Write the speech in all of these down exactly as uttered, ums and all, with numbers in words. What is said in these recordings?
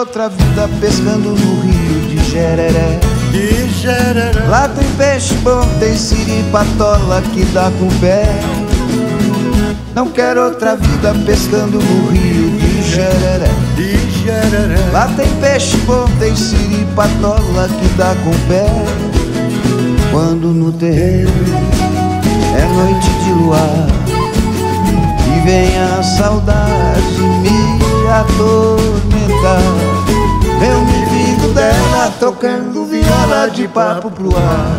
outra vida pescando no rio de Jereré. De Jereré. Lá tem peixe bom, tem siripatola que dá com o pé. Não quero outra vida pescando no rio de Jereré. De Jereré. Lá tem peixe bom, tem siripatola que dá com o pé. Quando no terreiro é noite de luar e vem a saudade me atormentar, eu me digo dela tocando viola de papo pro ar.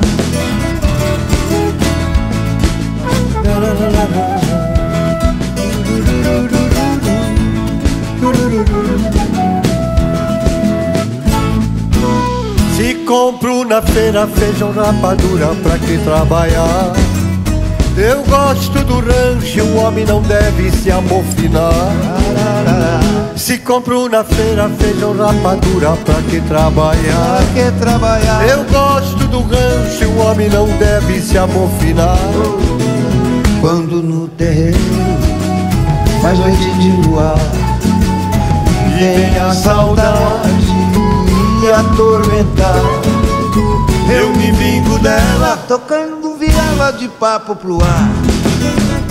Se compro na feira feijão, rapadura pra que trabalhar? Eu gosto do rancho, o homem não deve se amofinar. Se compro na feira feijão, rapadura pra que trabalhar? Pra que trabalhar? Eu gosto do rancho, o homem não deve se amofinar. Quando no terreiro faz noite de luar e vem a saudade me atormentar, eu me vingo dela tocando viola de papo pro ar.